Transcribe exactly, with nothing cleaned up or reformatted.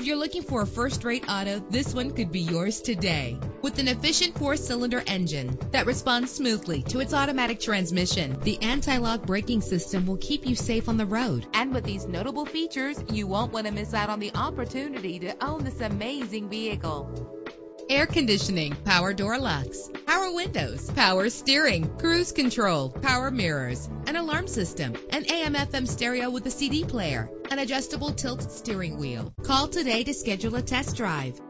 If you're looking for a first-rate auto, this one could be yours today. With an efficient four-cylinder engine that responds smoothly to its automatic transmission, the anti-lock braking system will keep you safe on the road. And with these notable features, you won't want to miss out on the opportunity to own this amazing vehicle. Air conditioning, power door locks, power windows, power steering, cruise control, power mirrors, an alarm system, an A M F M stereo with a C D player, an adjustable tilt steering wheel. Call today to schedule a test drive.